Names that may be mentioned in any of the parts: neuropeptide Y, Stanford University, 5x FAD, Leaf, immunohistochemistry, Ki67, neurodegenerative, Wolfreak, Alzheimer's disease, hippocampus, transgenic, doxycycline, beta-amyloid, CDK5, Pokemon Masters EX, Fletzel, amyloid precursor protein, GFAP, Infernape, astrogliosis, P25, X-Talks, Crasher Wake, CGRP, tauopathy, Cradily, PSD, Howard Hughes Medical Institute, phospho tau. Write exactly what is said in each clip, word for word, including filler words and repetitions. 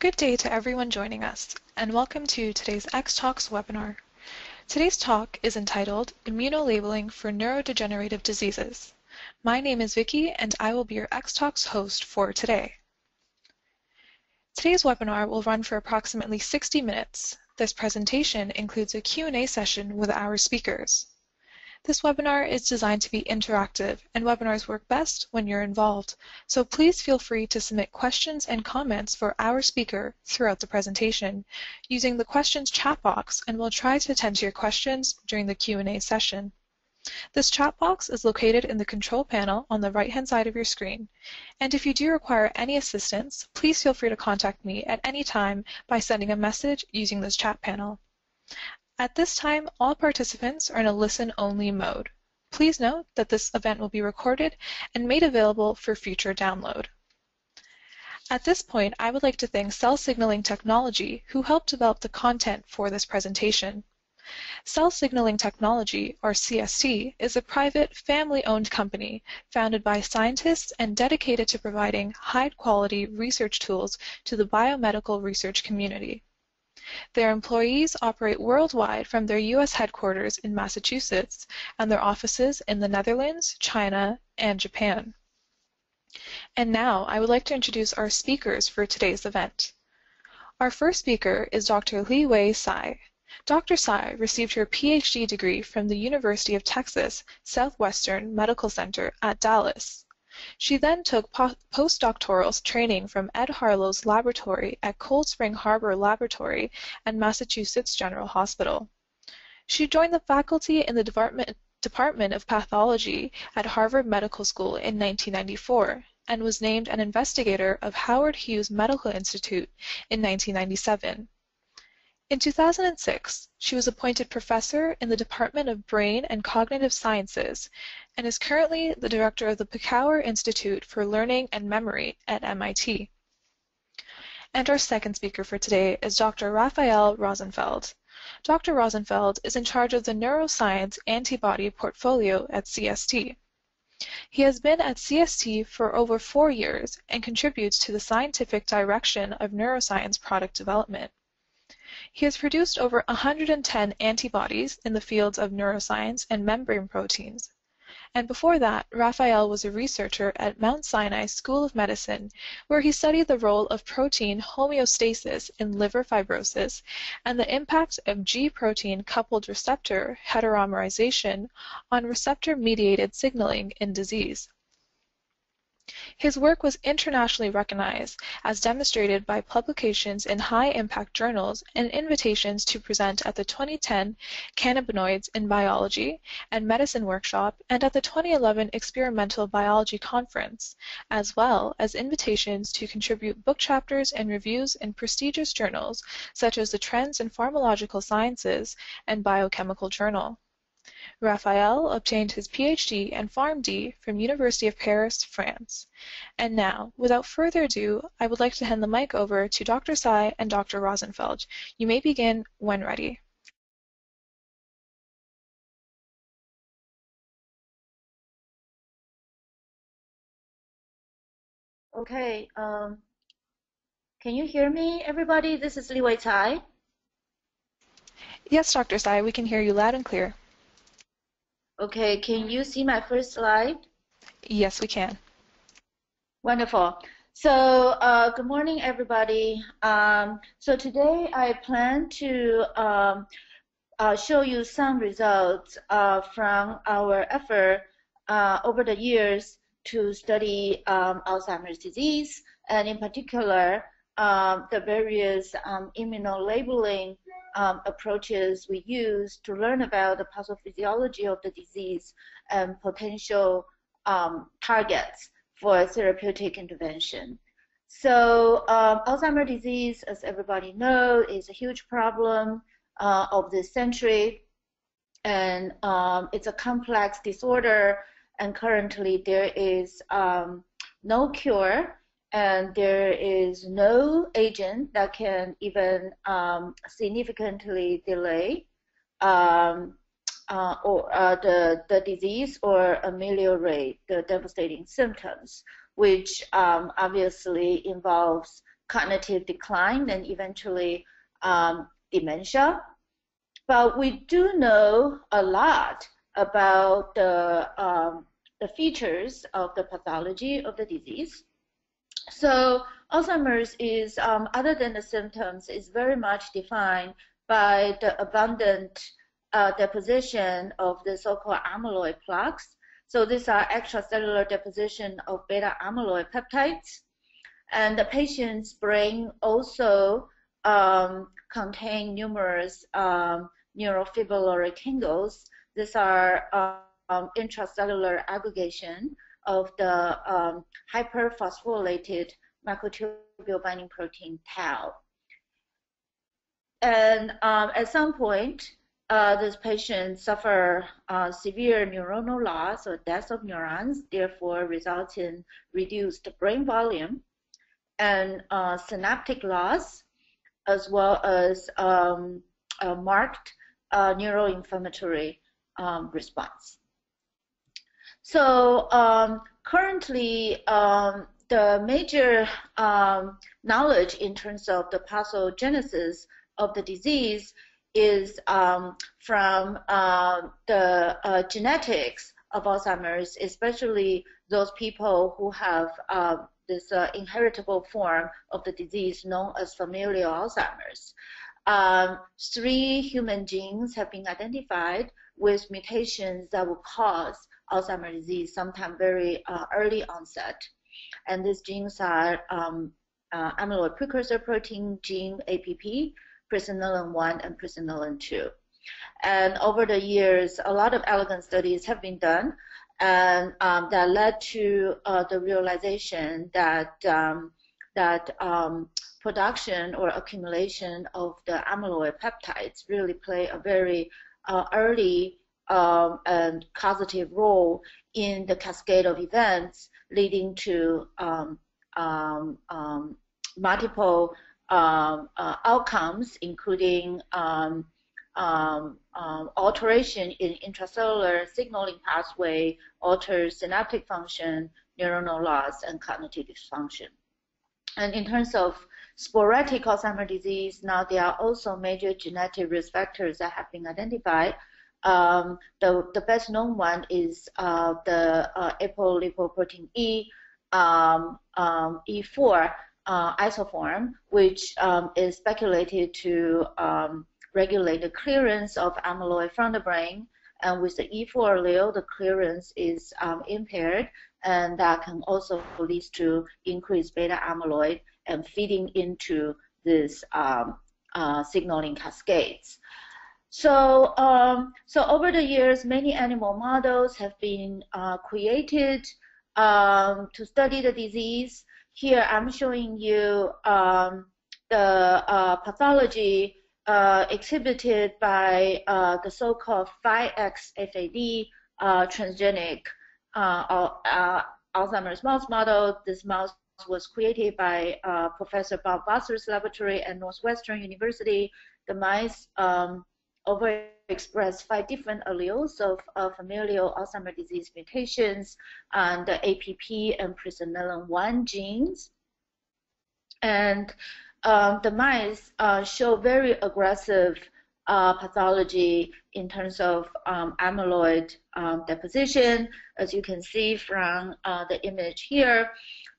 Good day to everyone joining us, and welcome to today's X-Talks webinar. Today's talk is entitled Immunolabeling for Neurodegenerative Diseases. My name is Vicky, and I will be your X-Talks host for today. Today's webinar will run for approximately sixty minutes. This presentation includes a Q and A session with our speakers. This webinar is designed to be interactive, and webinars work best when you're involved, so please feel free to submit questions and comments for our speaker throughout the presentation using the questions chat box, and we'll try to attend to your questions during the Q and A session. This chat box is located in the control panel on the right-hand side of your screen, and if you do require any assistance, please feel free to contact me at any time by sending a message using this chat panel. At this time, all participants are in a listen-only mode. Please note that this event will be recorded and made available for future download. At this point, I would like to thank Cell Signaling Technology, who helped develop the content for this presentation. Cell Signaling Technology, or C S T, is a private, family-owned company founded by scientists and dedicated to providing high-quality research tools to the biomedical research community. Their employees operate worldwide from their U S headquarters in Massachusetts and their offices in the Netherlands, China, and Japan. And now, I would like to introduce our speakers for today's event. Our first speaker is Doctor Li Wei Tsai. Doctor Tsai received her P H D degree from the University of Texas Southwestern Medical Center at Dallas. She then took postdoctoral training from Ed Harlow's laboratory at Cold Spring Harbor Laboratory and Massachusetts General Hospital. She joined the faculty in the Department, Department of Pathology at Harvard Medical School in nineteen ninety-four and was named an investigator of Howard Hughes Medical Institute in nineteen ninety-seven. In two thousand six, she was appointed professor in the Department of Brain and Cognitive Sciences and is currently the director of the Picower Institute for Learning and Memory at M I T. And our second speaker for today is Doctor Raphael Rozenfeld. Doctor Rozenfeld is in charge of the neuroscience antibody portfolio at C S T. He has been at C S T for over four years and contributes to the scientific direction of neuroscience product development. He has produced over one hundred ten antibodies in the fields of neuroscience and membrane proteins. And before that, Raphael was a researcher at Mount Sinai School of Medicine, where he studied the role of protein homeostasis in liver fibrosis and the impact of G protein-coupled receptor heteromerization on receptor-mediated signaling in disease. His work was internationally recognized, as demonstrated by publications in high-impact journals and invitations to present at the twenty ten Cannabinoids in Biology and Medicine Workshop and at the twenty eleven Experimental Biology Conference, as well as invitations to contribute book chapters and reviews in prestigious journals such as the Trends in Pharmacological Sciences and Biochemical Journal. Raphael obtained his P H D and PharmD from University of Paris, France. And now, without further ado, I would like to hand the mic over to Doctor Tsai and Doctor Rozenfeld. You may begin when ready. Okay, um, can you hear me, everybody? This is Li Wei Tsai. Yes, Doctor Tsai, we can hear you loud and clear. Okay, can you see my first slide? Yes, we can. Wonderful. So, uh, good morning, everybody. Um, so today I plan to um, uh, show you some results uh, from our effort uh, over the years to study um, Alzheimer's disease, and in particular, um, the various um, immunolabeling Um, approaches we use to learn about the pathophysiology of the disease and potential um, targets for therapeutic intervention. So um, Alzheimer's disease, as everybody knows, is a huge problem uh, of this century, and um, it's a complex disorder, and currently there is um, no cure. And there is no agent that can even um, significantly delay um, uh, or uh, the the disease or ameliorate the devastating symptoms, which um, obviously involves cognitive decline and eventually um, dementia. But we do know a lot about the, um, the features of the pathology of the disease. So Alzheimer's is, um, other than the symptoms, is very much defined by the abundant uh, deposition of the so-called amyloid plaques. So these are extracellular deposition of beta-amyloid peptides. And the patient's brain also um, contain numerous um, neurofibrillary tangles. These are um, intracellular aggregation of the um, hyperphosphorylated microtubule binding protein tau. And um, at some point, uh, this patient suffer uh, severe neuronal loss or death of neurons, therefore results in reduced brain volume and uh, synaptic loss, as well as um, a marked uh, neuroinflammatory um, response. So um, currently, um, the major um, knowledge in terms of the pathogenesis of the disease is um, from uh, the uh, genetics of Alzheimer's, especially those people who have uh, this uh, inheritable form of the disease known as familial Alzheimer's. Um, three human genes have been identified with mutations that will cause Alzheimer's disease, sometimes very uh, early onset. And these genes are um, uh, amyloid precursor protein gene A P P, presenilin one, and presenilin two. And over the years, a lot of elegant studies have been done, and um, that led to uh, the realization that um, that um, production or accumulation of the amyloid peptides really play a very uh, early um, and causative role in the cascade of events leading to um, um, um, multiple um, uh, outcomes, including um, Um, um, alteration in intracellular signaling pathway, alters synaptic function, neuronal loss, and cognitive dysfunction. And in terms of sporadic Alzheimer's disease, now there are also major genetic risk factors that have been identified. Um, the, the best known one is uh, the uh, apolipoprotein E, um, um, E four uh, isoform, which um, is speculated to um, regulate the clearance of amyloid from the brain, and with the E four allele, the clearance is um, impaired, and that can also lead to increased beta-amyloid and feeding into these um, uh, signaling cascades. So, um, so over the years, many animal models have been uh, created um, to study the disease. Here, I'm showing you um, the uh, pathology Uh, exhibited by uh, the so-called five X F A D uh, transgenic uh, uh, Alzheimer's mouse model. This mouse was created by uh, Professor Bob Wasser's laboratory at Northwestern University. The mice um, overexpressed five different alleles of uh, familial Alzheimer's disease mutations and the A P P and presenilin one genes. And Um, the mice uh, show very aggressive uh, pathology in terms of um, amyloid um, deposition, as you can see from uh, the image here.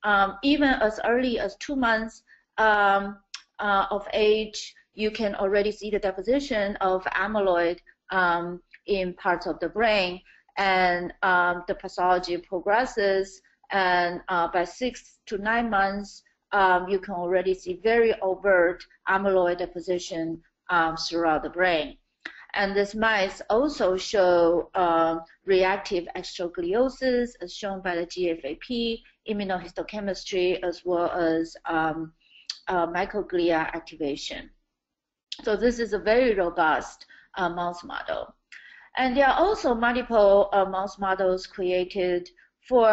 Um, even as early as two months um, uh, of age, you can already see the deposition of amyloid um, in parts of the brain, and um, the pathology progresses, and uh, by six to nine months, Um, you can already see very overt amyloid deposition um, throughout the brain. And these mice also show uh, reactive astrogliosis, as shown by the G F A P, immunohistochemistry, as well as um, uh, microglia activation. So this is a very robust uh, mouse model. And there are also multiple uh, mouse models created for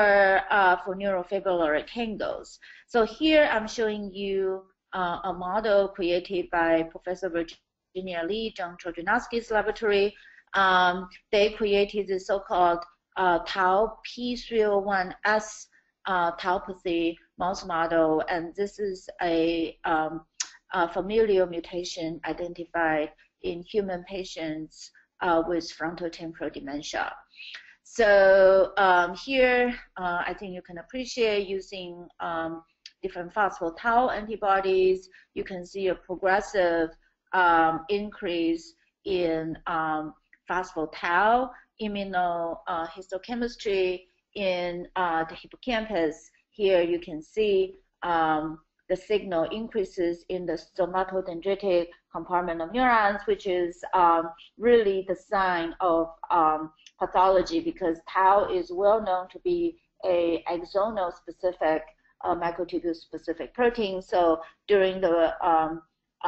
uh, for neurofibrillary tangles. So here I'm showing you uh, a model created by Professor Virginia Lee, John Trojanowski's laboratory. Um, they created the so-called uh, tau P three oh one S uh, taupathy mouse model, and this is a, um, a familial mutation identified in human patients uh, with frontotemporal dementia. So um, here, uh, I think you can appreciate using um, different phospho tau antibodies. You can see a progressive um, increase in um, phospho tau immunohistochemistry uh, in uh, the hippocampus. Here you can see um, the signal increases in the somatodendritic compartment of neurons, which is um, really the sign of um, pathology, because tau is well known to be a axonal specific, uh, microtubule specific protein. So during the um,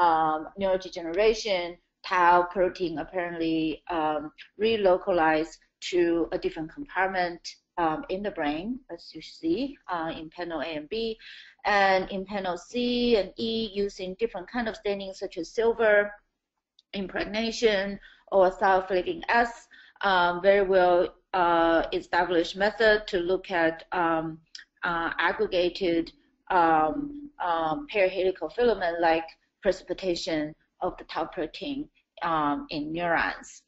um, neurodegeneration, tau protein apparently um, relocalized to a different compartment um, in the brain, as you see uh, in panel A and B. And in panel C and E, using different kind of staining such as silver, impregnation, or sulfating S, um, very well uh, established method to look at um, uh, aggregated um, um, parahelical filament-like precipitation of the tau protein um, in neurons.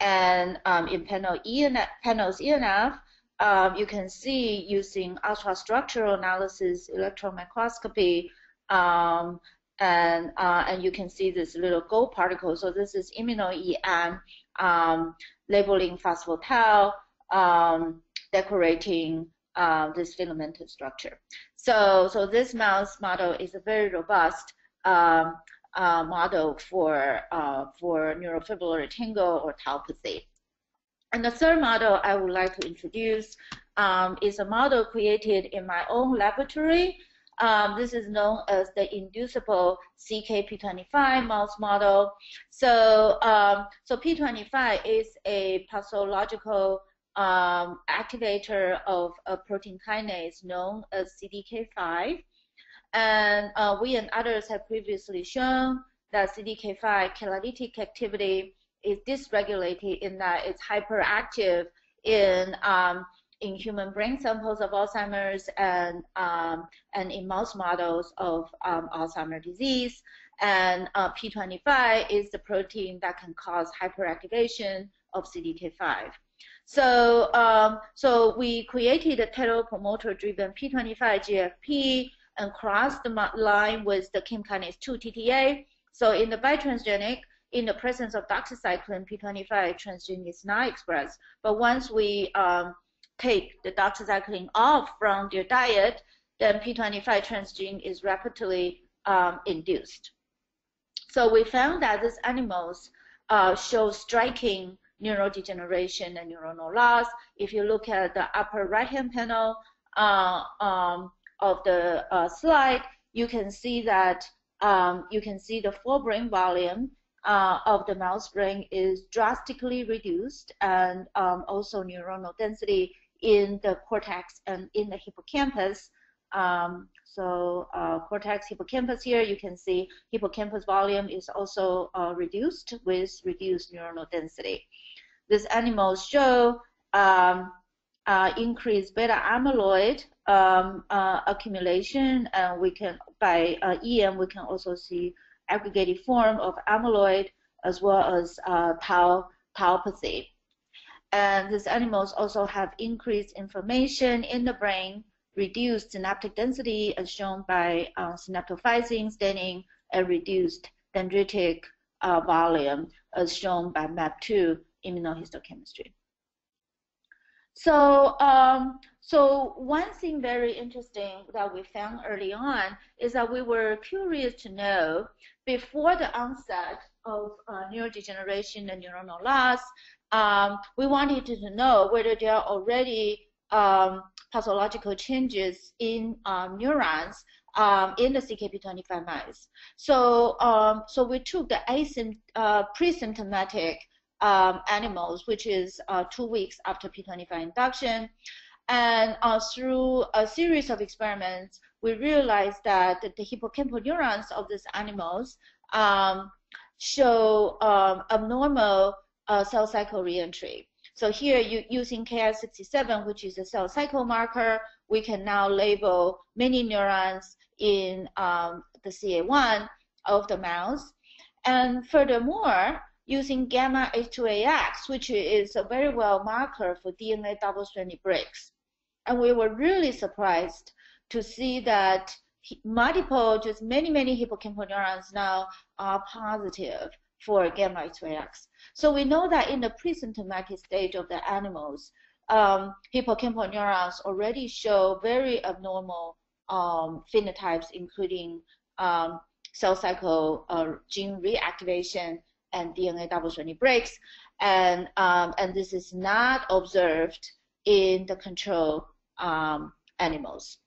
And um, in panel E and F, panels E and F, um, you can see using ultrastructural analysis, electron microscopy, um, and uh, and you can see this little gold particle. So this is immuno-E M um, labeling phospho tau, um, decorating uh, this filamentous structure. So so this mouse model is a very robust Um, Uh, model for uh, for neurofibrillary tangle or taupathy. And the third model I would like to introduce um, is a model created in my own laboratory. Um, this is known as the inducible C K P twenty-five mouse model. So um, so P twenty-five is a pathological um, activator of a protein kinase known as C D K five. And uh, we and others have previously shown that C D K five catalytic activity is dysregulated in that it's hyperactive in um, in human brain samples of Alzheimer's and um, and in mouse models of um, Alzheimer's disease. And uh, P twenty-five is the protein that can cause hyperactivation of C D K five. So um, so we created a telepromoter-driven P twenty-five G F P and cross the line with the chemkinase two T T A. So in the bitransgenic, in the presence of doxycycline, P twenty-five transgene is not expressed. But once we um, take the doxycycline off from their diet, then P twenty-five transgene is rapidly um, induced. So we found that these animals uh, show striking neurodegeneration and neuronal loss. If you look at the upper right-hand panel, uh, um, of the uh, slide, you can see that um, you can see the forebrain volume uh, of the mouse brain is drastically reduced, and um, also neuronal density in the cortex and in the hippocampus. Um, so uh, cortex, hippocampus here, you can see hippocampus volume is also uh, reduced with reduced neuronal density. These animals show um, uh, increased beta-amyloid Um, uh, accumulation, and we can by uh, E M we can also see aggregated form of amyloid as well as uh, tau taupathy. And these animals also have increased inflammation in the brain, reduced synaptic density as shown by uh, synaptophysin staining, and reduced dendritic uh, volume as shown by M A P two immunohistochemistry. So, um, so one thing very interesting that we found early on is that we were curious to know, before the onset of uh, neurodegeneration and neuronal loss, um, we wanted to know whether there are already um, pathological changes in um, neurons um, in the C K P twenty-five mice. So, um, so we took the asympt uh, pre-symptomatic Um, animals, which is uh, two weeks after P twenty-five induction. And uh, through a series of experiments, we realized that the hippocampal neurons of these animals um, show um, abnormal uh, cell cycle reentry. So here, you, using Ki sixty-seven, which is a cell cycle marker, we can now label many neurons in um, the C A one of the mouse. And furthermore, using gamma H two A X, which is a very well marker for D N A double-stranded breaks. And we were really surprised to see that multiple, just many, many hippocampal neurons now are positive for gamma H two A X. So we know that in the pre-symptomatic stage of the animals, um, hippocampal neurons already show very abnormal um, phenotypes, including um, cell cycle uh, gene reactivation and D N A double-stranded breaks, and um, and this is not observed in the control um, animals.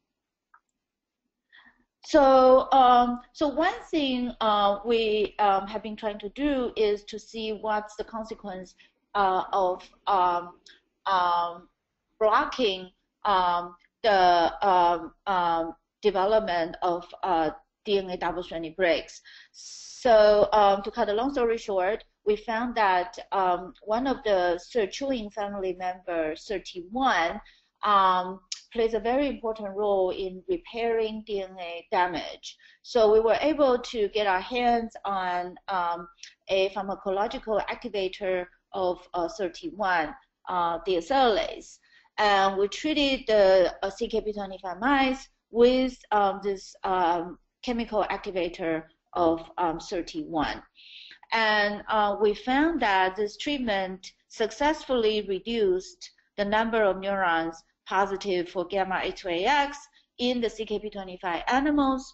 So, um, so one thing uh, we um, have been trying to do is to see what's the consequence uh, of um, um, blocking um, the um, um, development of uh, D N A double-stranded breaks. So, um, to cut a long story short, we found that um, one of the sirtuin family members, S I R T one, um, plays a very important role in repairing D N A damage. So we were able to get our hands on um, a pharmacological activator of uh, S I R T one uh, deacetylase, and we treated the uh, C K P twenty-five mice with um, this um, chemical activator of um, S I R T one, and uh, we found that this treatment successfully reduced the number of neurons positive for gamma H two A X in the C K P twenty-five animals.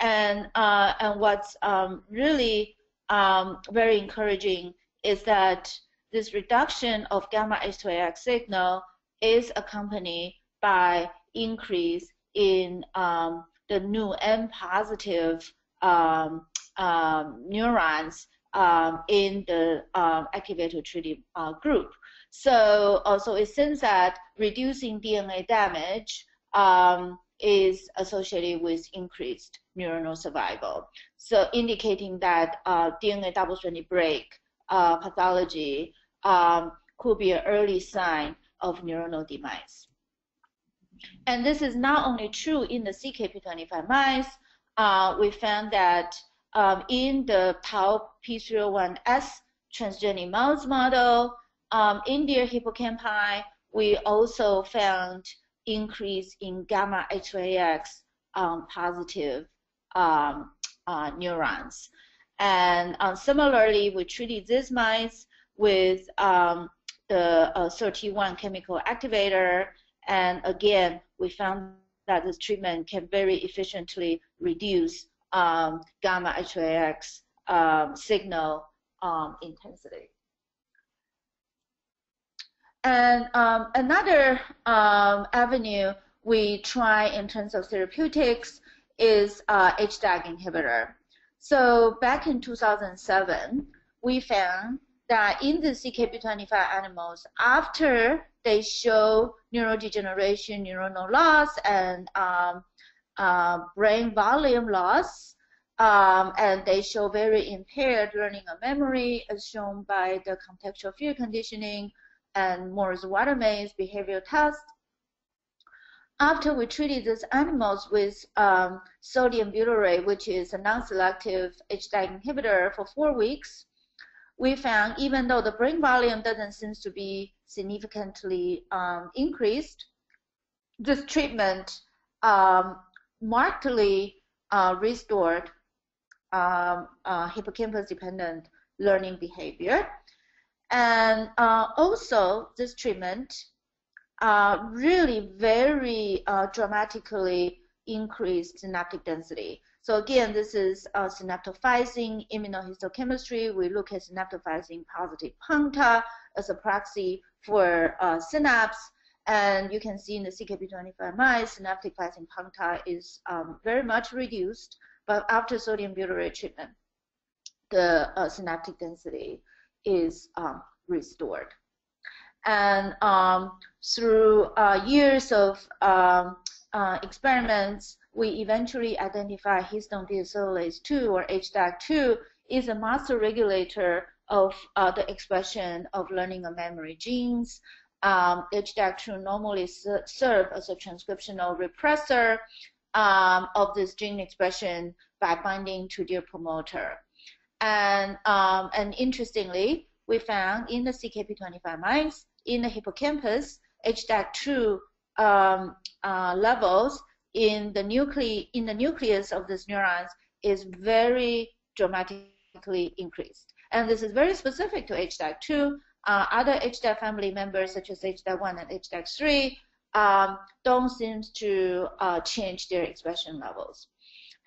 And, uh, and what's um, really um, very encouraging is that this reduction of gamma H two A X signal is accompanied by increase in um, the new N positive um, um, neurons um, in the uh, activator-treated uh, group. So also it seems that reducing D N A damage um, is associated with increased neuronal survival, so indicating that uh, D N A double-stranded break uh, pathology um, could be an early sign of neuronal demise. And this is not only true in the C K P twenty-five mice. Uh, we found that um, in the tau P three oh one S transgenic mouse model, Um, in their hippocampi, we also found increase in gamma H two A X um, positive um, uh, neurons. And um, similarly, we treated these mice with um, the uh, S I R T one chemical activator, and again, we found that this treatment can very efficiently reduce um, gamma H two A X um, signal um, intensity. And um, another um, avenue we try in terms of therapeutics is uh, H D A C inhibitor. So back in two thousand seven, we found that in the C K P twenty-five animals, after they show neurodegeneration, neuronal loss, and um, uh, brain volume loss, um, and they show very impaired learning of memory, as shown by the contextual fear conditioning and Morris Waterman's behavioral test. After we treated these animals with um, sodium butyrate, which is a non-selective H D A C inhibitor, for four weeks, we found even though the brain volume doesn't seem to be significantly um, increased, this treatment um, markedly uh, restored um, uh, hippocampus-dependent learning behavior. And uh, also, this treatment uh, really very uh, dramatically increased synaptic density. So again, this is uh, synaptophysin immunohistochemistry. We look at synaptophysin positive puncta as a proxy for uh, synapse. And you can see in the C K P twenty-five mice, synaptophysin puncta is um, very much reduced. But after sodium butyrate treatment, the uh, synaptic density is um, restored. And um, through uh, years of um, uh, experiments, we eventually identify histone deacetylase two, or H D A C two, is a master regulator of uh, the expression of learning and memory genes. Um, H D A C two normally ser serve as a transcriptional repressor um, of this gene expression by binding to their promoter. And, um, and interestingly, we found in the C K P twenty-five mice, in the hippocampus, H D A C two um, uh, levels in the, nucle in the nucleus of these neurons is very dramatically increased. And this is very specific to H D A C two. Uh, other H D A C family members, such as H D A C one and H D A C three, um, don't seem to uh, change their expression levels.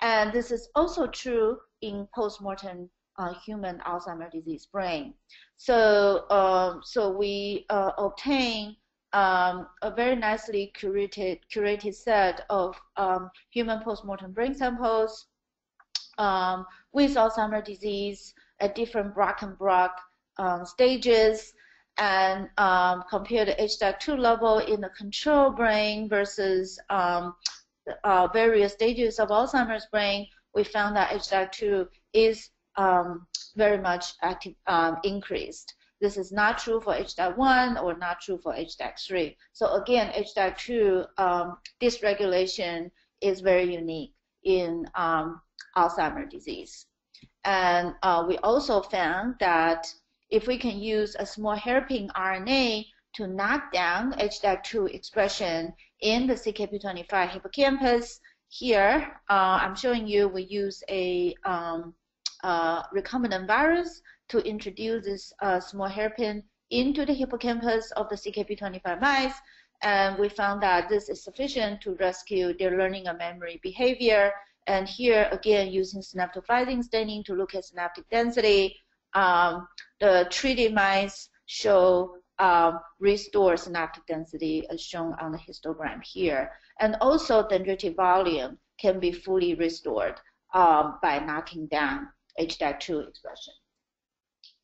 And this is also true in post-mortem uh, human Alzheimer's disease brain. So, um, so we uh, obtain um, a very nicely curated, curated set of um, human post-mortem brain samples um, with Alzheimer's disease at different Brac and Brac um, stages, and um, compare the H D A C two level in the control brain versus um, Uh, various stages of Alzheimer's brain, we found that H D A C two is um, very much active, um, increased. This is not true for H D A C one or not true for H D A C three. So again, H D A C two um, dysregulation is very unique in um, Alzheimer's disease. And uh, we also found that if we can use a small hairpin R N A to knock down H D A C two expression in the C K P twenty-five hippocampus, here uh, I'm showing you we use a um, uh, recombinant virus to introduce this uh, small hairpin into the hippocampus of the C K P twenty-five mice, and we found that this is sufficient to rescue their learning and memory behavior. And here again, using synaptophysin staining to look at synaptic density, um, the treated mice show Um, restore synaptic density as shown on the histogram here. And also dendritic volume can be fully restored um, by knocking down H D A C two expression.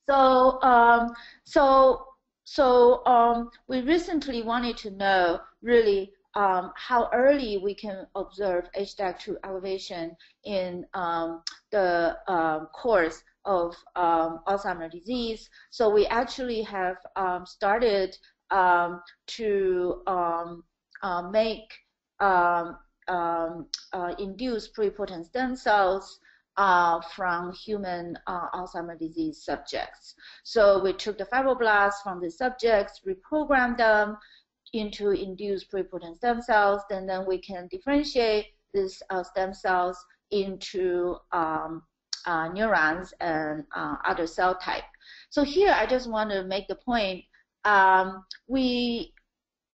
So, um, so, so um, we recently wanted to know really um, how early we can observe H D A C two elevation in um, the um, course of um, Alzheimer's disease. So we actually have um, started um, to um, uh, make um, um, uh, induce pluripotent stem cells uh, from human uh, Alzheimer's disease subjects. So we took the fibroblasts from the subjects, reprogrammed them into induced pluripotent stem cells, and then we can differentiate these uh, stem cells into um, Uh, neurons and uh, other cell type. So here I just want to make the point, um, we,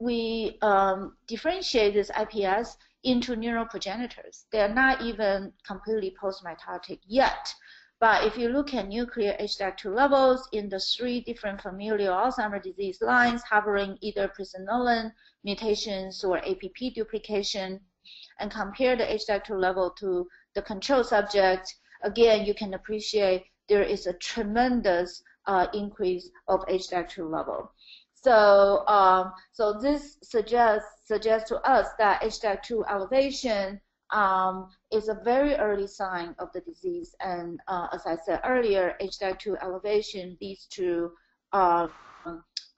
we um, differentiate this I P S into neural progenitors. They are not even completely post-mitotic yet, but if you look at nuclear H D A C two levels in the three different familial Alzheimer's disease lines harboring either presenilin mutations or A P P duplication, and compare the H D A C two level to the control subject, again, you can appreciate there is a tremendous uh, increase of H D A C two level. So, um, so this suggests suggests to us that H D A C two elevation um, is a very early sign of the disease. And uh, as I said earlier, H D A C two elevation leads to uh,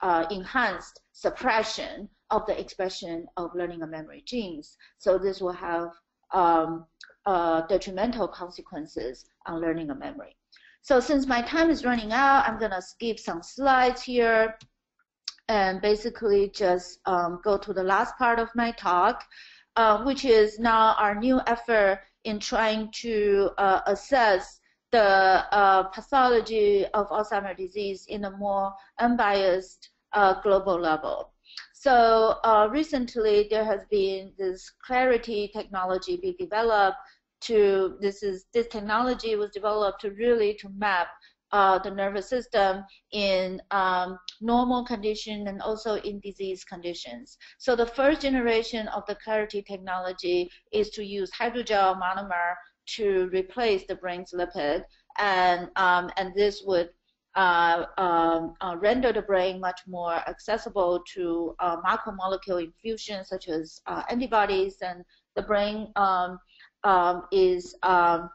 uh, enhanced suppression of the expression of learning and memory genes. So this will have um, Uh, detrimental consequences on learning and memory. So since my time is running out, I'm going to skip some slides here and basically just um, go to the last part of my talk, uh, which is now our new effort in trying to uh, assess the uh, pathology of Alzheimer's disease in a more unbiased uh, global level. So uh, recently there has been this clarity technology being developed to, this is, this technology was developed to really to map uh, the nervous system in um, normal condition and also in disease conditions. So the first generation of the clarity technology is to use hydrogel monomer to replace the brain's lipid, and, um, and this would Uh, um, uh, render the brain much more accessible to uh, macromolecule infusion such as uh, antibodies, and the brain um, um, is um,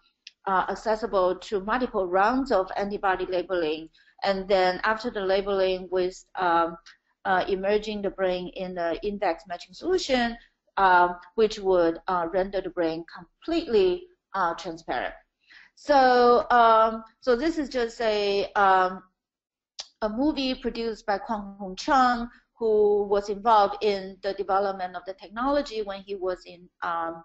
uh, accessible to multiple rounds of antibody labeling, and then after the labeling with um, uh, immerging the brain in the index matching solution, uh, which would uh, render the brain completely uh, transparent. So, um, so this is just a um, a movie produced by Kwang Hong Chung, who was involved in the development of the technology when he was in um,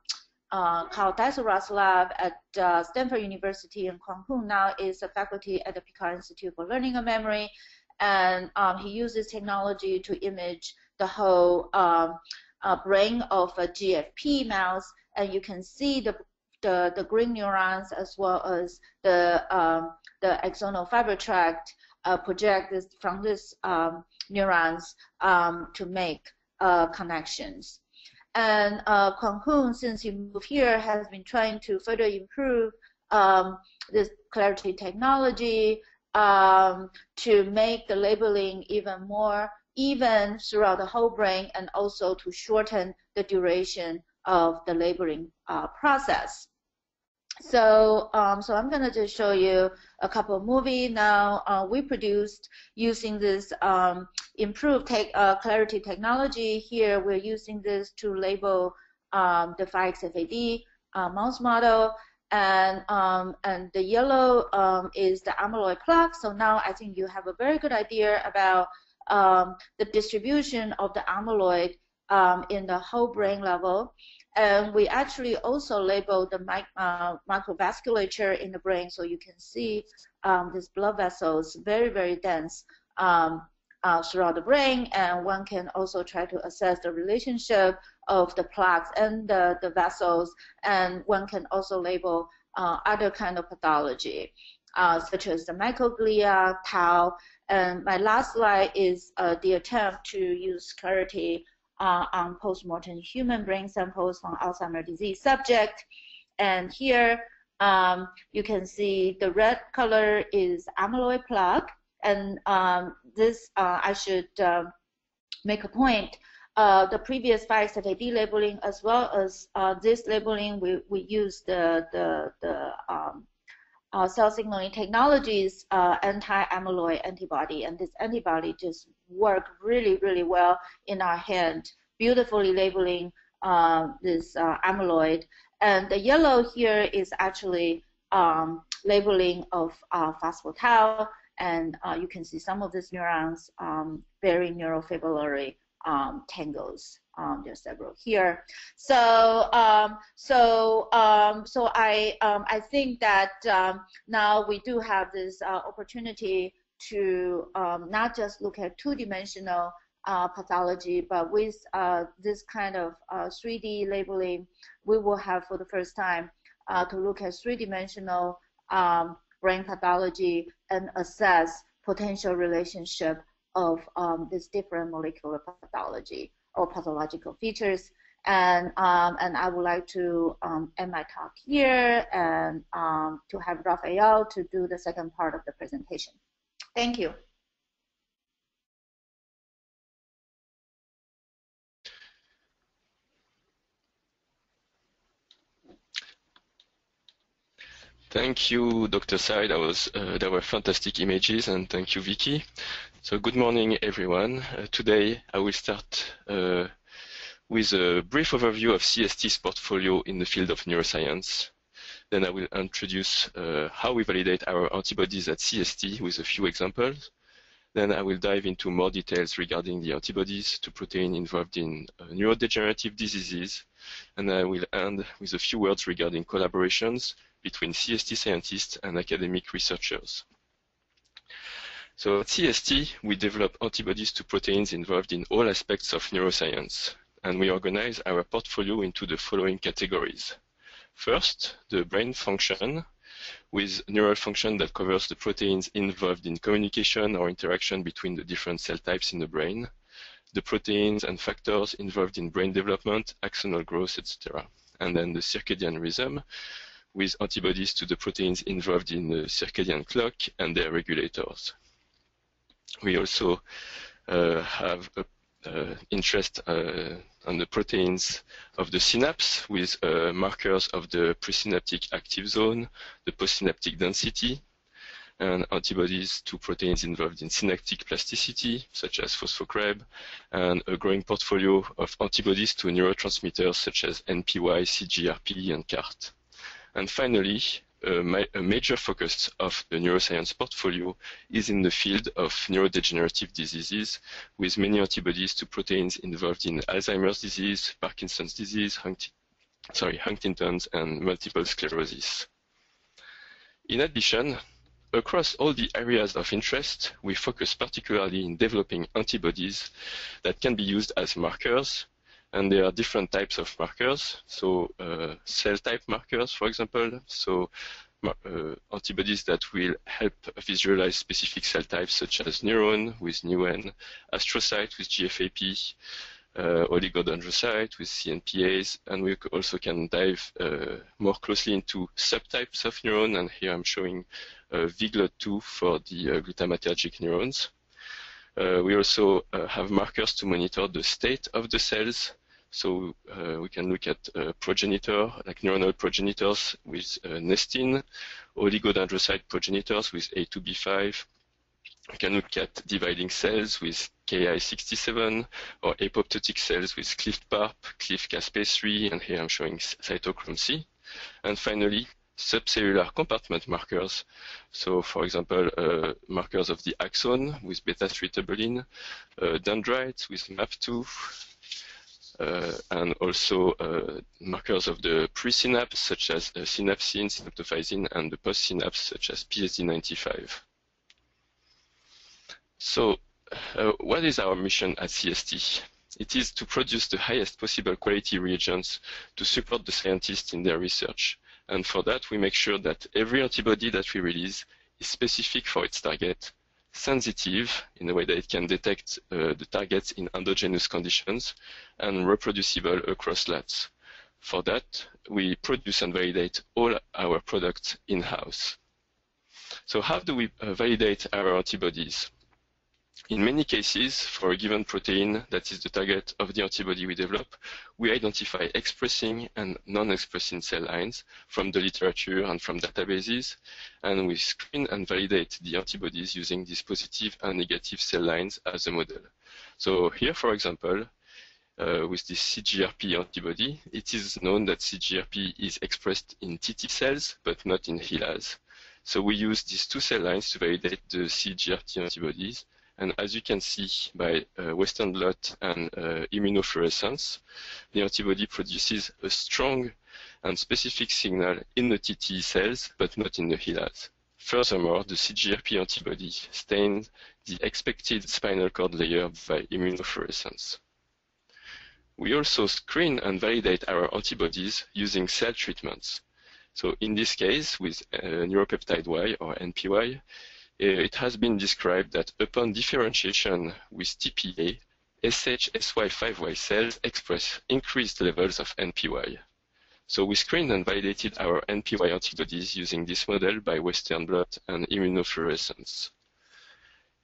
uh, Carl Deiserat's lab at uh, Stanford University, and Kwang Hong now is a faculty at the Picard Institute for Learning and Memory, and um, he uses technology to image the whole um, uh, brain of a G F P mouse, and you can see the the, the green neurons as well as the um, the axonal fiber tract uh, project this, from this um, neurons um, to make uh, connections. And uh, Kwang Hoon, since he moved here, has been trying to further improve um, this clarity technology um, to make the labeling even more even throughout the whole brain, and also to shorten the duration of the labeling uh, process. So, um, so I'm going to just show you a couple of movies now uh, we produced using this um, improved te uh, clarity technology. Here we're using this to label um, the five X F A D uh, mouse model, and um, and the yellow um, is the amyloid plaque. So now I think you have a very good idea about um, the distribution of the amyloid um, in the whole brain level. And we actually also labeled the mic uh, microvasculature in the brain, so you can see um, these blood vessels very, very dense um, uh, throughout the brain. And one can also try to assess the relationship of the plaques and the, the vessels, and one can also label uh, other kind of pathology, uh, such as the microglia, tau. And my last slide is uh, the attempt to use clarity Uh, on postmortem human brain samples from Alzheimer's disease subject. And here um, you can see the red color is amyloid plaque, and um, this uh, I should uh, make a point. Uh, the previous five X F A D labeling as well as uh, this labeling, we, we used the, the, the um, uh, cell signaling technologies uh, anti-amyloid antibody, and this antibody just work really, really well in our hand, beautifully labeling uh, this uh, amyloid. And the yellow here is actually um, labeling of uh, phospho tau, and uh, you can see some of these neurons um, bearing neurofibrillary um, tangles. Um, there's several here. So, um, so, um, so I, um, I think that um, now we do have this uh, opportunity to um, not just look at two-dimensional uh, pathology, but with uh, this kind of uh, three D labeling, we will have for the first time uh, to look at three-dimensional um, brain pathology and assess potential relationship of um, these different molecular pathology or pathological features. And, um, and I would like to um, end my talk here and um, to have Raphael to do the second part of the presentation. Thank you. Thank you, Doctor Tsai. That was uh, there were fantastic images, and thank you, Vicky. So good morning, everyone. Uh, today I will start uh, with a brief overview of C S T's portfolio in the field of neuroscience. Then I will introduce uh, how we validate our antibodies at C S T with a few examples. Then I will dive into more details regarding the antibodies to protein involved in uh, neurodegenerative diseases. And I will end with a few words regarding collaborations between C S T scientists and academic researchers. So at C S T, we develop antibodies to proteins involved in all aspects of neuroscience. And we organize our portfolio into the following categories. First, the brain function, with neural function that covers the proteins involved in communication or interaction between the different cell types in the brain, the proteins and factors involved in brain development, axonal growth, et cetera. And then the circadian rhythm, with antibodies to the proteins involved in the circadian clock and their regulators. We also uh, have a Uh, interest uh, on the proteins of the synapse with uh, markers of the presynaptic active zone, the postsynaptic density, and antibodies to proteins involved in synaptic plasticity, such as phospho and a growing portfolio of antibodies to neurotransmitters such as N P Y, C G R P, and C A R T. And finally, a, ma a major focus of the neuroscience portfolio is in the field of neurodegenerative diseases, with many antibodies to proteins involved in Alzheimer's disease, Parkinson's disease, Hunti sorry, Huntington's, and multiple sclerosis. In addition, across all the areas of interest, we focus particularly in developing antibodies that can be used as markers, and there are different types of markers, so uh, cell type markers, for example, so uh, antibodies that will help visualize specific cell types such as neuron with N E U N, astrocyte with G F A P, Uh, oligodendrocyte with C N P As, and we also can dive uh, more closely into subtypes of neuron, and here I'm showing uh, V G L O T two for the uh, glutamatergic neurons. Uh, we also uh, have markers to monitor the state of the cells, so uh, we can look at uh, progenitor, like neuronal progenitors with uh, nestin, oligodendrocyte progenitors with A two B five, we can look at dividing cells with K I sixty-seven or apoptotic cells with C L I F T PARP, C L I F T caspase three, and here I'm showing cytochrome C. And finally, subcellular compartment markers. So, for example, uh, markers of the axon with beta three tubulin, uh, dendrites with M A P two, uh, and also uh, markers of the presynapse, such as uh, synapsin, synaptophysin, and the postsynapse, such as P S D ninety-five. So, uh, what is our mission at C S T? It is to produce the highest possible quality reagents to support the scientists in their research. And for that, we make sure that every antibody that we release is specific for its target, sensitive in a way that it can detect uh, the targets in endogenous conditions, and reproducible across labs. For that, we produce and validate all our products in-house. So how do we uh, validate our antibodies? In many cases, for a given protein that is the target of the antibody we develop, we identify expressing and non-expressing cell lines from the literature and from databases, and we screen and validate the antibodies using these positive and negative cell lines as a model. So here, for example, uh, with this C G R P antibody, it is known that C G R P is expressed in T T cells, but not in HeLas. So we use these two cell lines to validate the C G R P antibodies. And as you can see by uh, Western blot and uh, immunofluorescence, the antibody produces a strong and specific signal in the T T cells, but not in the HeLas. Furthermore, the C G R P antibody stains the expected spinal cord layer by immunofluorescence. We also screen and validate our antibodies using cell treatments. So in this case, with uh, neuropeptide Y or N P Y, it has been described that upon differentiation with T P A, S H S Y five Y cells express increased levels of N P Y. So we screened and validated our N P Y antibodies using this model by Western blot and immunofluorescence.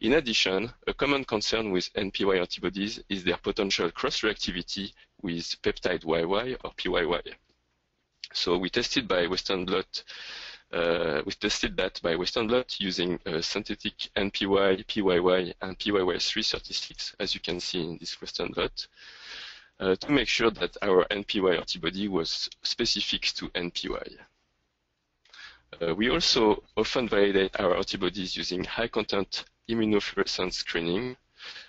In addition, a common concern with N P Y antibodies is their potential cross-reactivity with peptide Y Y or P Y Y. So we tested by Western blot Uh, we tested that by Western blot using uh, synthetic N P Y, P Y Y, and P Y Y three thirty-six, as you can see in this Western blot, uh, to make sure that our N P Y antibody was specific to N P Y. Uh, we also often validate our antibodies using high-content immunofluorescence screening,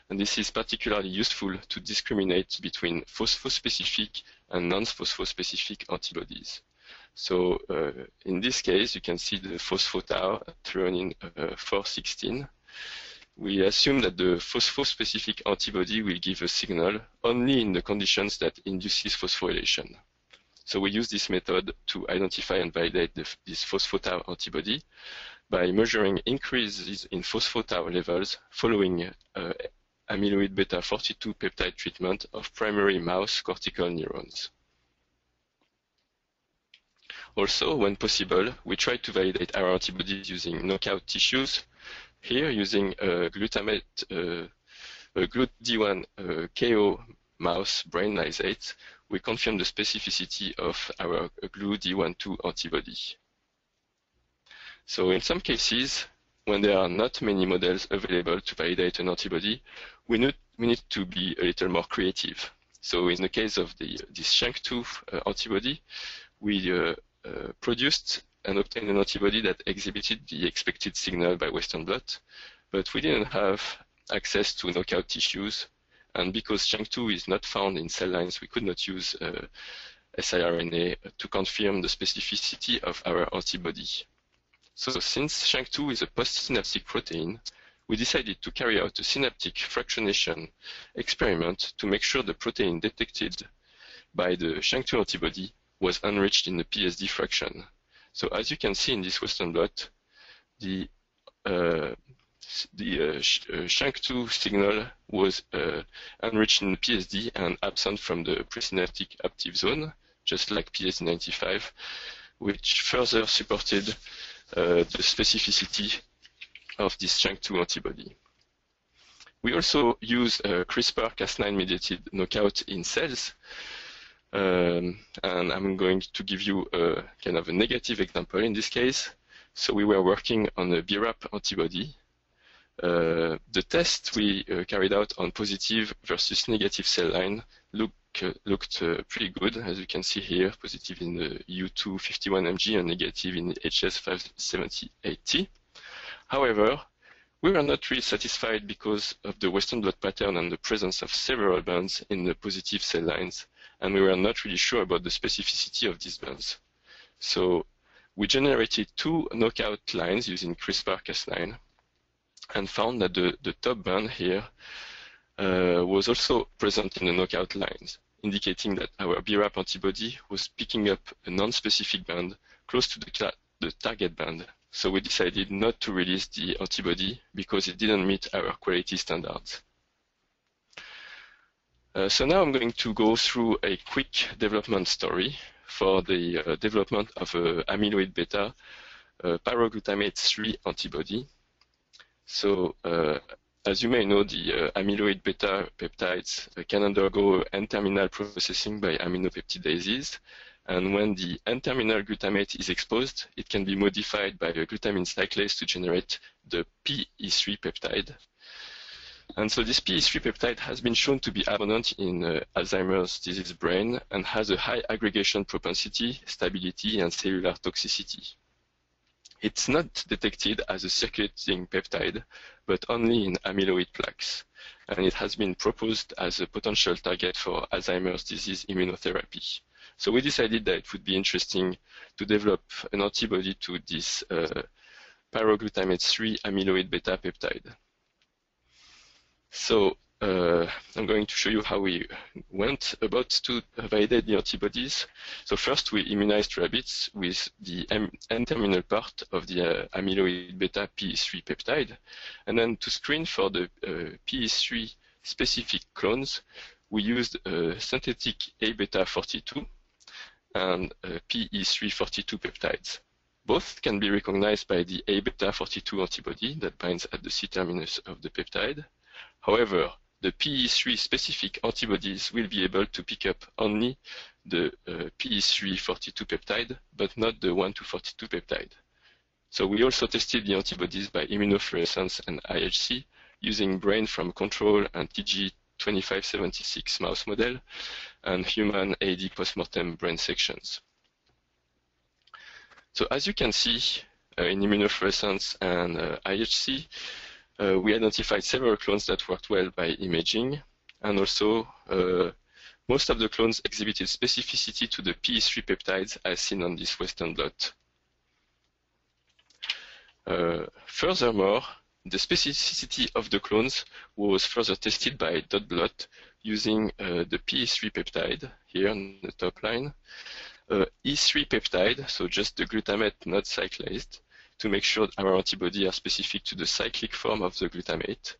and this is particularly useful to discriminate between phosphospecific and non-phosphospecific antibodies. So uh, in this case, you can see the phospho tau threonine uh, four sixteen. We assume that the phosphospecific antibody will give a signal only in the conditions that induces phosphorylation. So we use this method to identify and validate the, this phospho tau antibody by measuring increases in phospho tau levels following uh, amyloid beta forty-two peptide treatment of primary mouse cortical neurons. Also, when possible, we try to validate our antibodies using knockout tissues. Here, using a glutamate, uh, a glut D one uh, K O mouse brain lysate, we confirm the specificity of our glut D one two antibody. So, in some cases, when there are not many models available to validate an antibody, we need, we need to be a little more creative. So in the case of the, this shank two uh, antibody, we uh, uh, produced and obtained an antibody that exhibited the expected signal by Western blot, but we didn't have access to knockout tissues, and because shank two is not found in cell lines, we could not use uh, siRNA to confirm the specificity of our antibody. So since shank two is a postsynaptic protein, we decided to carry out a synaptic fractionation experiment to make sure the protein detected by the shank two antibody was enriched in the P S D fraction. So as you can see in this Western blot, the, uh, the uh, sh uh, shank two signal was uh, enriched in the P S D and absent from the presynaptic active zone, just like P S D ninety-five, which further supported uh, the specificity of this shank two antibody. We also use uh, CRISPR Cas nine mediated knockout in cells, um, and I'm going to give you a kind of a negative example in this case. So we were working on a B RAP antibody. Uh, the test we uh, carried out on positive versus negative cell line look, uh, looked uh, pretty good, as you can see here, positive in the U two fifty-one M G and negative in H S five seventy-eight T. However, we were not really satisfied because of the Western blot pattern and the presence of several bands in the positive cell lines, and we were not really sure about the specificity of these bands. So we generated two knockout lines using CRISPR Cas nine and found that the, the top band here uh, was also present in the knockout lines, indicating that our B RAP antibody was picking up a non-specific band close to the, the target band. So we decided not to release the antibody because it didn't meet our quality standards. Uh, so now I'm going to go through a quick development story for the uh, development of an amyloid beta uh, pyroglutamate three antibody. So uh, as you may know, the uh, amyloid beta peptides uh, can undergo N terminal processing by aminopeptidases. And when the N terminal glutamate is exposed, it can be modified by a glutamine cyclase to generate the P E three peptide. And so this P E three peptide has been shown to be abundant in uh, Alzheimer's disease brain and has a high aggregation propensity, stability, and cellular toxicity. It's not detected as a circulating peptide, but only in amyloid plaques. And it has been proposed as a potential target for Alzheimer's disease immunotherapy. So we decided that it would be interesting to develop an antibody to this uh, pyroglutamate three amyloid beta peptide. So uh, I'm going to show you how we went about to validate the antibodies. So first we immunized rabbits with the N terminal part of the uh, amyloid beta P E three peptide. And then to screen for the uh, P E three specific clones, we used a synthetic A beta forty-two and P E three forty-two peptides. Both can be recognized by the A beta forty-two antibody that binds at the C terminus of the peptide. However, the P E three specific antibodies will be able to pick up only the uh, P E three forty-two peptide, but not the one to forty-two peptide. So we also tested the antibodies by immunofluorescence and I H C using brain from control and T G twenty-five seventy-six mouse model and human A D postmortem brain sections. So as you can see uh, in immunofluorescence and uh, I H C, uh, we identified several clones that worked well by imaging, and also uh, most of the clones exhibited specificity to the P E three peptides as seen on this Western blot. Uh, furthermore, the specificity of the clones was further tested by dot blot using uh, the P E three peptide here on the top line, uh, E three peptide, so just the glutamate not cyclased, to make sure our antibody are specific to the cyclic form of the glutamate,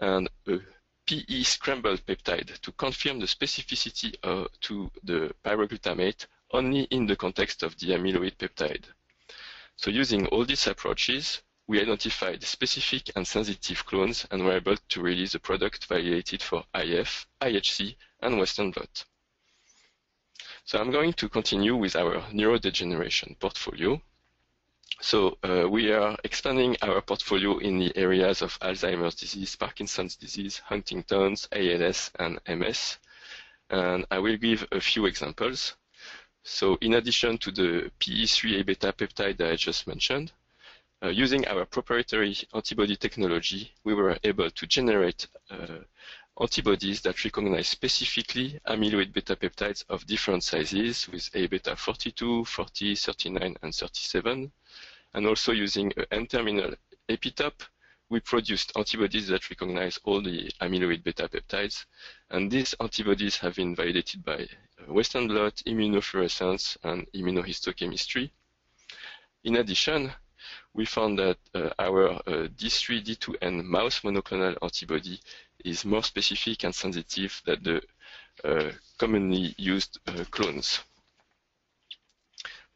and a P E scramble peptide to confirm the specificity uh, to the pyroglutamate only in the context of the amyloid peptide. So using all these approaches, we identified specific and sensitive clones and were able to release a product validated for I F, I H C, and Western blot. So I'm going to continue with our neurodegeneration portfolio. So uh, we are expanding our portfolio in the areas of Alzheimer's disease, Parkinson's disease, Huntington's, A L S, and M S. And I will give a few examples. So in addition to the P E three A beta peptide that I just mentioned, uh, using our proprietary antibody technology, we were able to generate uh, antibodies that recognize specifically amyloid beta peptides of different sizes with A beta forty-two, forty, thirty-nine, and thirty-seven. And also using an N-terminal epitope, we produced antibodies that recognize all the amyloid beta peptides. And these antibodies have been validated by Western blot, immunofluorescence, and immunohistochemistry. In addition, we found that uh, our uh, D three D two N mouse monoclonal antibody is more specific and sensitive than the uh, commonly used uh, clones.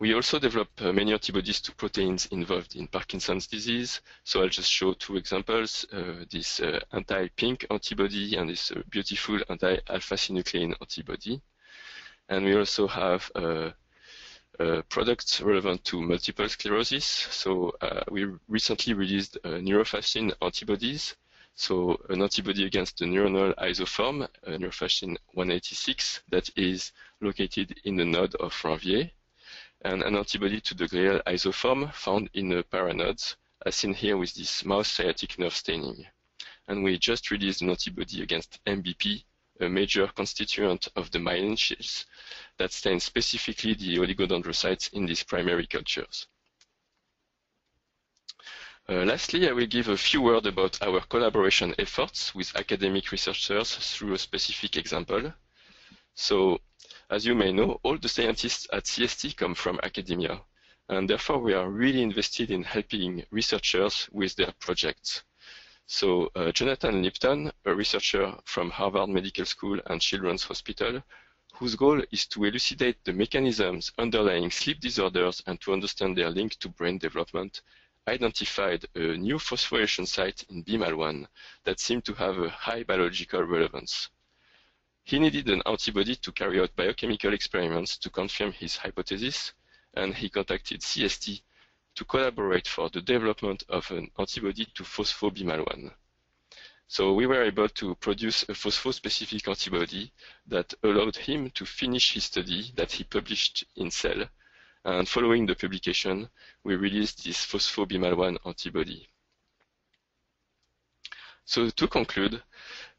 We also develop uh, many antibodies to proteins involved in Parkinson's disease. So I'll just show two examples, uh, this uh, anti-pink antibody and this uh, beautiful anti-alpha-synuclein antibody. And we also have uh, uh, products relevant to multiple sclerosis. So uh, we recently released uh, neurofibrillary antibodies. So an antibody against the neuronal isoform, uh, neurofibrillary one eighty-six, that is located in the node of Ranvier, and an antibody to the glial isoform found in the paranodes, as seen here with this mouse sciatic nerve staining. And we just released an antibody against M B P, a major constituent of the myelin sheaths that stains specifically the oligodendrocytes in these primary cultures. Uh, lastly, I will give a few words about our collaboration efforts with academic researchers through a specific example. So, as you may know, all the scientists at C S T come from academia, and therefore we are really invested in helping researchers with their projects. So uh, Jonathan Lipton, a researcher from Harvard Medical School and Children's Hospital, whose goal is to elucidate the mechanisms underlying sleep disorders and to understand their link to brain development, identified a new phosphorylation site in B M A L one that seemed to have a high biological relevance. He needed an antibody to carry out biochemical experiments to confirm his hypothesis, and he contacted C S T to collaborate for the development of an antibody to phospho B M A L one. So we were able to produce a phospho-specific antibody that allowed him to finish his study that he published in Cell, and following the publication, we released this phospho B M A L one antibody. So to conclude,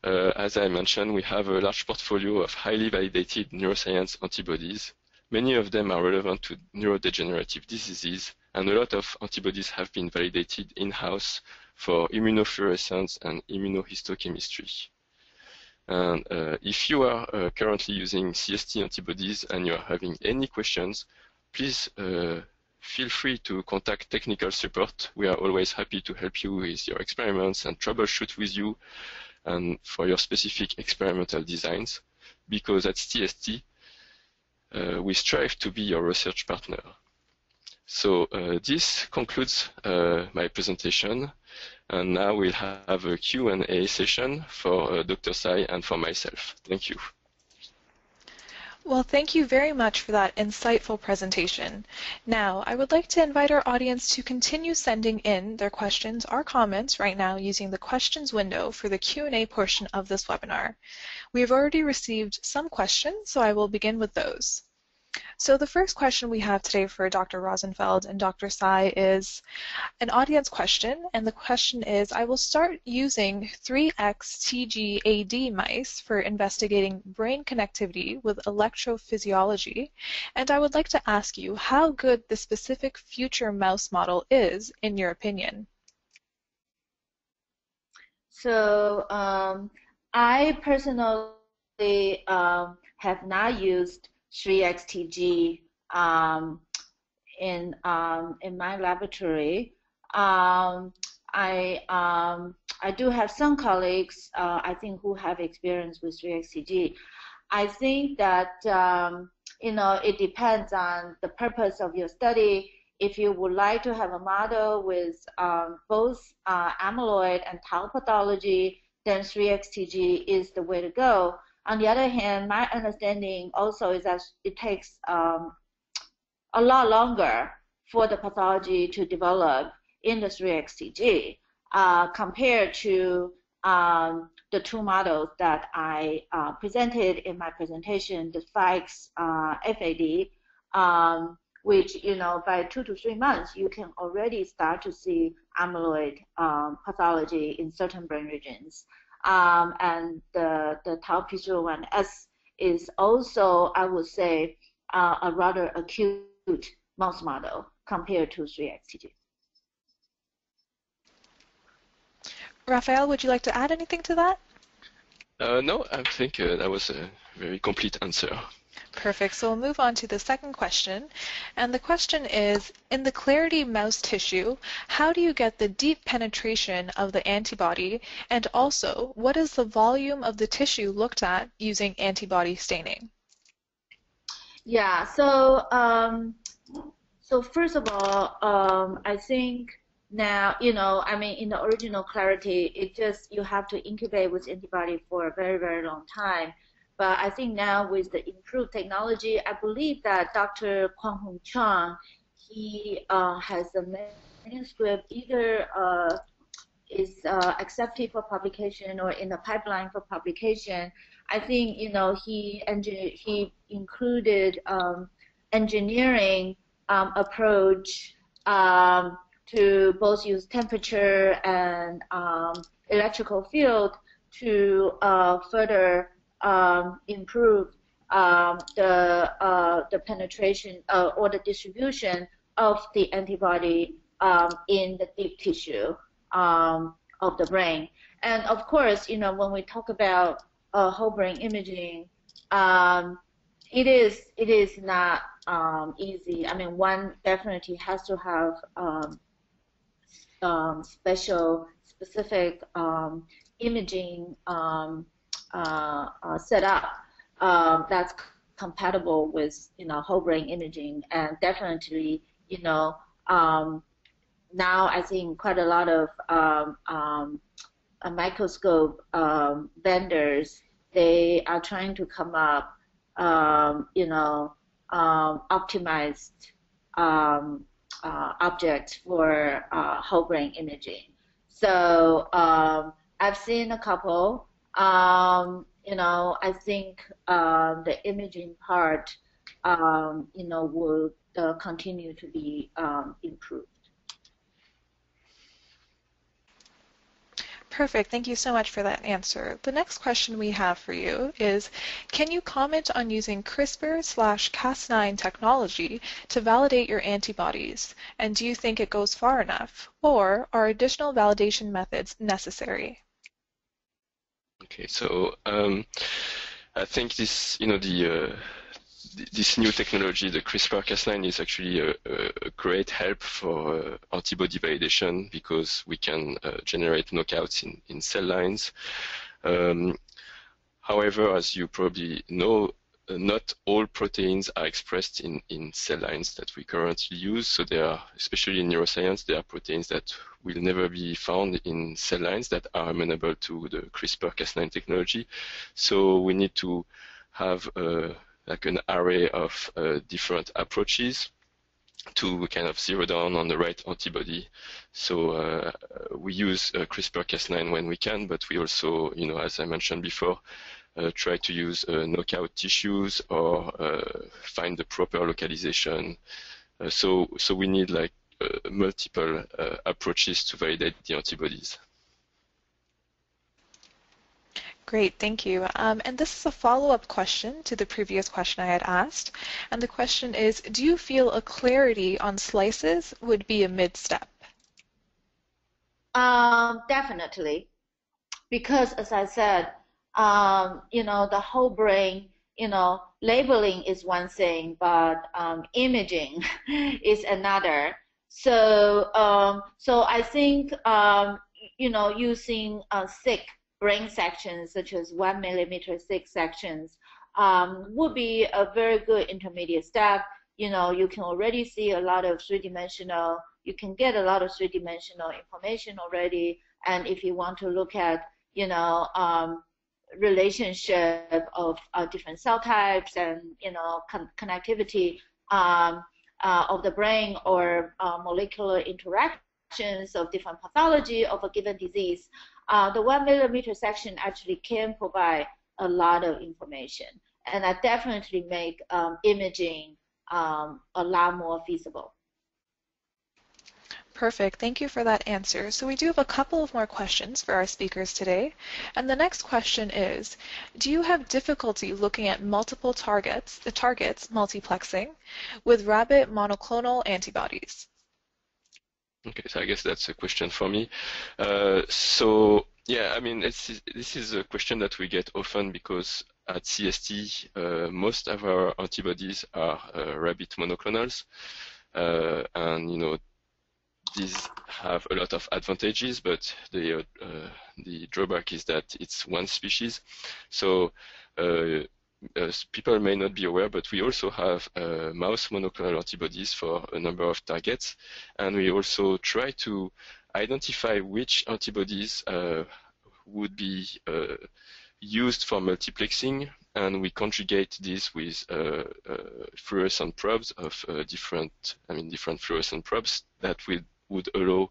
Uh, as I mentioned, we have a large portfolio of highly validated neuroscience antibodies. Many of them are relevant to neurodegenerative diseases, and a lot of antibodies have been validated in-house for immunofluorescence and immunohistochemistry. And uh, if you are uh, currently using C S T antibodies and you are having any questions, please uh, feel free to contact technical support. We are always happy to help you with your experiments and troubleshoot with you and for your specific experimental designs, because at C S T, uh, we strive to be your research partner. So uh, this concludes uh, my presentation, and now we'll have a Q and A session for uh, Doctor Tsai and for myself. Thank you. Well, thank you very much for that insightful presentation. Now, I would like to invite our audience to continue sending in their questions or comments right now using the questions window for the Q and A portion of this webinar. We have already received some questions, so I will begin with those. So the first question we have today for Doctor Rozenfeld and Doctor Tsai is an audience question, and the question is, I will start using three X T G A D mice for investigating brain connectivity with electrophysiology, and I would like to ask you how good the specific future mouse model is, in your opinion. So um, I personally um, have not used three X T G um, in um, in my laboratory. Um, I um, I do have some colleagues uh, I think who have experience with three X T G. I think that um, you know, it depends on the purpose of your study. If you would like to have a model with um, both uh, amyloid and tau pathology, then three X T G is the way to go. On the other hand, my understanding also is that it takes um, a lot longer for the pathology to develop in the three X T G uh, compared to um, the two models that I uh, presented in my presentation, the five X uh, F A D, um, which, you know, by two to three months, you can already start to see amyloid um, pathology in certain brain regions. Um, and the, the tau P three oh one S is also, I would say, uh, a rather acute mouse model compared to three X T G. Raphael, would you like to add anything to that? Uh, no, I think uh, that was a very complete answer. Perfect. So we'll move on to the second question. And the question is, in the Clarity mouse tissue, how do you get the deep penetration of the antibody? And also, what is the volume of the tissue looked at using antibody staining? Yeah, so um, so first of all, um, I think now, you know, I mean, in the original Clarity, it just, you have to incubate with antibody for a very, very long time. But I think now with the improved technology, I believe that Doctor Kwang Hong Chang, he uh, has a manuscript either uh, is uh, accepted for publication or in the pipeline for publication. I think, you know, he he included um, engineering um, approach um, to both use temperature and um, electrical field to uh, further Um, improve um, the uh, the penetration uh, or the distribution of the antibody um, in the deep tissue um, of the brain. And of course, you know, when we talk about uh, whole brain imaging, um, it is it is not um, easy. I mean, one definitely has to have um, um, special, specific um, imaging Um, Uh, uh, set up um, that's compatible with, you know, whole brain imaging. And definitely, you know, um, now I think quite a lot of um, um, uh, microscope um, vendors, they are trying to come up, um, you know, um, optimized um, uh, objects for uh, whole brain imaging. So um, I've seen a couple. Um, you know, I think um, the imaging part, um, you know, will uh, continue to be um, improved. Perfect. Thank you so much for that answer. The next question we have for you is, can you comment on using CRISPR slash Cas nine technology to validate your antibodies? And do you think it goes far enough? Or are additional validation methods necessary? Okay, so um, I think this, you know, the uh, this new technology, the CRISPR Cas nine, is actually a, a great help for uh, antibody validation because we can uh, generate knockouts in, in cell lines. Um, however, as you probably know, not all proteins are expressed in, in cell lines that we currently use. So there are, especially in neuroscience, there are proteins that will never be found in cell lines that are amenable to the CRISPR Cas nine technology. So we need to have uh, like an array of uh, different approaches to kind of zero down on the right antibody. So uh, we use uh, CRISPR Cas nine when we can, but we also, you know, as I mentioned before, Uh, try to use uh, knockout tissues or uh, find the proper localization. Uh, so, so we need like uh, multiple uh, approaches to validate the antibodies. Great, thank you. Um, and this is a follow-up question to the previous question I had asked. And the question is, do you feel a clarity on slices would be a mid-step? Um, definitely, because as I said, Um, you know, the whole brain, you know, labeling is one thing, but um, imaging is another. So, um, so I think, um, you know, using uh, thick brain sections, such as one millimeter thick sections, um, would be a very good intermediate step. You know, you can already see a lot of three-dimensional, you can get a lot of three-dimensional information already. And if you want to look at, you know, um, relationship of uh, different cell types and, you know, con connectivity, um, uh, of the brain or uh, molecular interactions of different pathology of a given disease, uh, the one millimeter section actually can provide a lot of information, and that definitely make um, imaging um, a lot more feasible. Perfect. Thank you for that answer. So we do have a couple of more questions for our speakers today. And the next question is, do you have difficulty looking at multiple targets, the targets multiplexing, with rabbit monoclonal antibodies? Okay, so I guess that's a question for me. Uh, so, yeah, I mean, it's, this is a question that we get often because at C S T, uh, most of our antibodies are uh, rabbit monoclonals. Uh, and, you know, these have a lot of advantages, but the uh, the drawback is that it's one species. So uh, uh, people may not be aware, but we also have uh, mouse monoclonal antibodies for a number of targets, and we also try to identify which antibodies uh, would be uh, used for multiplexing, and we conjugate this with uh, uh, fluorescent probes of uh, different, I mean, different fluorescent probes that will would allow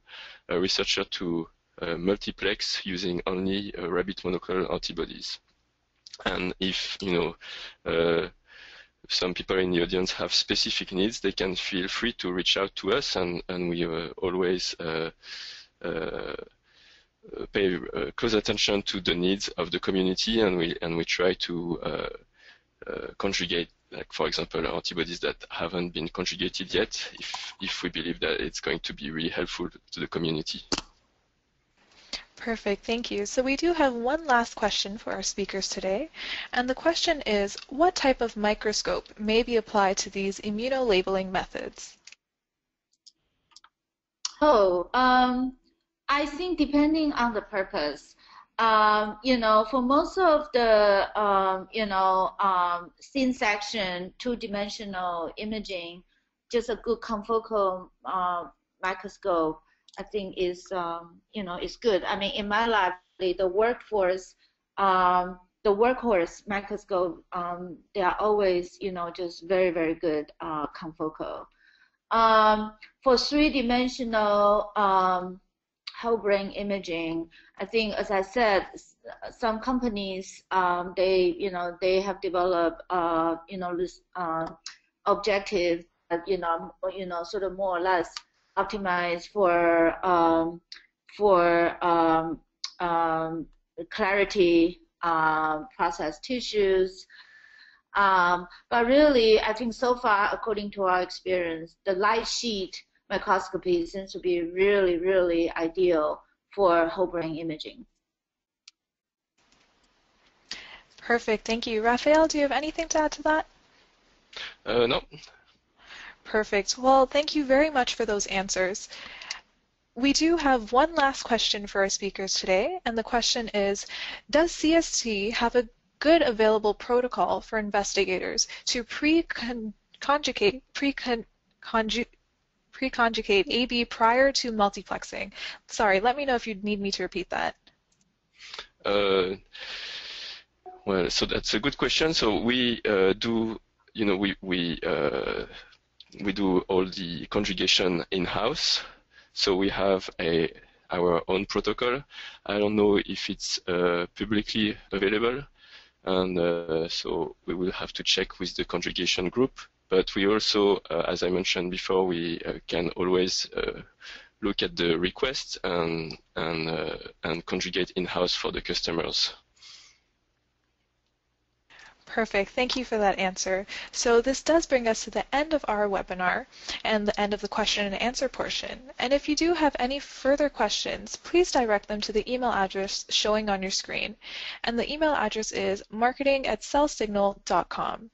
a researcher to uh, multiplex using only uh, rabbit monoclonal antibodies. And if, you know, uh, some people in the audience have specific needs, they can feel free to reach out to us, and, and we uh, always uh, uh, pay uh, close attention to the needs of the community, and we, and we try to uh, uh, conjugate, like, for example, antibodies that haven't been conjugated yet, if, if we believe that it's going to be really helpful to the community. Perfect, thank you. So we do have one last question for our speakers today, and the question is, what type of microscope may be applied to these immunolabeling methods? Oh, um, I think depending on the purpose. Um, you know, for most of the, um, you know, um, thin section, two-dimensional imaging, just a good confocal uh, microscope, I think is, um, you know, is good. I mean, in my lab, the workforce, um, the workhorse microscope, um, they are always, you know, just very, very good uh, confocal. Um, for three-dimensional um, whole brain imaging, I think, as I said, some companies um, they, you know, they have developed, uh, you know, this uh, objective, that, you know, you know, sort of more or less optimized for um, for um, um, clarity, uh, processed tissues. Um, but really, I think so far, according to our experience, the light sheet microscopy seems to be really, really ideal for whole brain imaging. Perfect, thank you. Raphael, do you have anything to add to that? Uh, no. Perfect, well, thank you very much for those answers. We do have one last question for our speakers today, and the question is, does C S T have a good available protocol for investigators to pre-conjugate, pre-conjugate, pre-conjugate A B prior to multiplexing? Sorry, let me know if you'd need me to repeat that. Uh, well, so that's a good question. So we uh, do, you know, we we uh, we do all the conjugation in-house. So we have a our own protocol. I don't know if it's uh, publicly available, and uh, so we will have to check with the conjugation group. But we also, uh, as I mentioned before, we uh, can always uh, look at the requests and and uh, and conjugate in-house for the customers. Perfect. Thank you for that answer. So this does bring us to the end of our webinar and the end of the question and answer portion. And if you do have any further questions, please direct them to the email address showing on your screen. And the email address is marketing at cell signal dot com.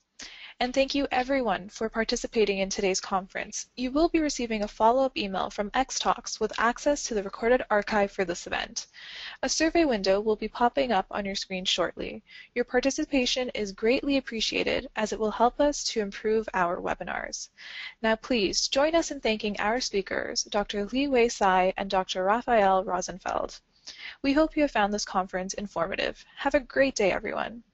And thank you, everyone, for participating in today's conference. You will be receiving a follow-up email from X Talks with access to the recorded archive for this event. A survey window will be popping up on your screen shortly. Your participation is greatly appreciated, as it will help us to improve our webinars. Now, please join us in thanking our speakers, Doctor Li Wei Tsai and Doctor Raphael Rozenfeld. We hope you have found this conference informative. Have a great day, everyone.